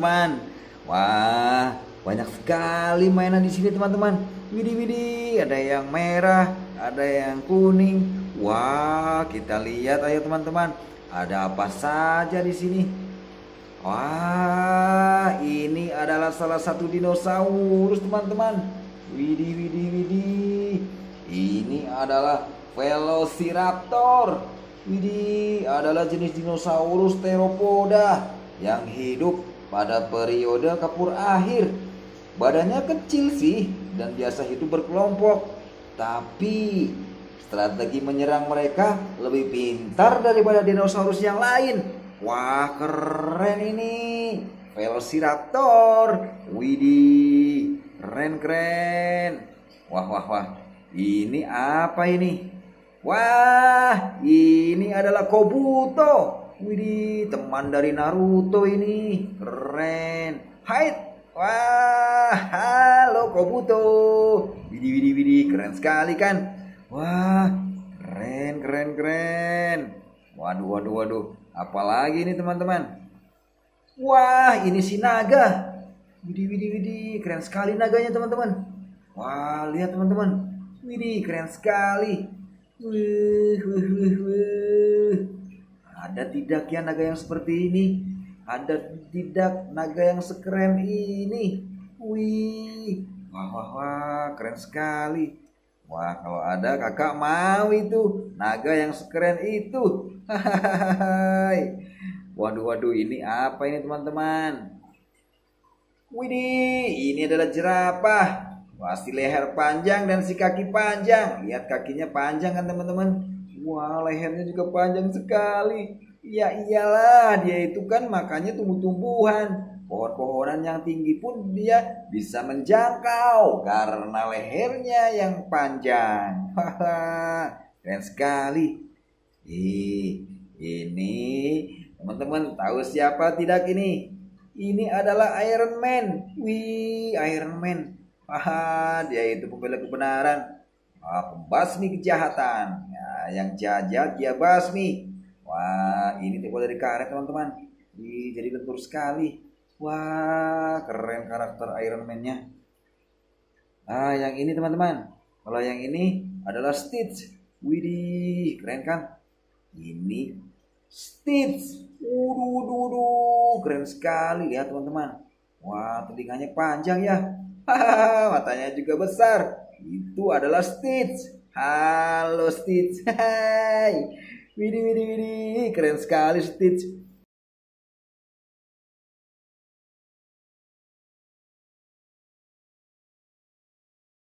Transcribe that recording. teman-teman. Wah, banyak sekali mainan di sini teman-teman. Widih, ada yang merah, ada yang kuning. Wah, kita lihat ayo teman-teman. Ada apa saja di sini? Wah, ini adalah salah satu dinosaurus teman-teman. Widih. Ini adalah Velociraptor. Widih, adalah jenis dinosaurus theropoda yang hidup pada periode kapur akhir. Badannya kecil sih dan biasa hidup berkelompok, tapi strategi menyerang mereka lebih pintar daripada dinosaurus yang lain. Wah, keren ini Velociraptor. Widih, keren. Wah. Ini apa ini? Wah, ini adalah Kabuto. Widih, teman dari Naruto ini. Keren. Hai. Wah, halo Kabuto. Widih, keren sekali kan? Wah, keren. Waduh. Apalagi ini teman-teman? Wah, ini si naga. Widih, keren sekali naganya teman-teman. Wah, lihat teman-teman. Widih, keren sekali. Ada tidak ya naga yang seperti ini? Ada tidak naga yang sekeren ini? Wih, wah, keren sekali. Wah, kalau ada kakak mau itu naga yang sekeren itu. Waduh, ini apa ini teman-teman? Widih, ini adalah jerapah. Wah, si leher panjang dan si kaki panjang. Lihat kakinya panjang kan teman-teman? Wah, lehernya juga panjang sekali. Ya iyalah, dia itu kan makannya tumbuh-tumbuhan. Pohon-pohonan yang tinggi pun dia bisa menjangkau karena lehernya yang panjang. Keren sekali. Ini teman-teman tahu siapa tidak ini? Ini adalah Iron Man. Wih, Iron Man. Dia itu pembela kebenaran. Wah, pembasmi kejahatan. Nah, yang jahat dia basmi. Wah, ini terbuat dari karet teman-teman. Jadi lentur sekali. Wah, keren karakter Iron Man-nya. Nah, yang ini teman-teman. Kalau yang ini adalah Stitch. Widih, keren kan? Ini Stitch. Wuduh, keren sekali ya teman-teman. Wah, telinganya panjang ya. Matanya juga besar. Itu adalah Stitch. Halo Stitch. Hai. Widih, keren sekali Stitch.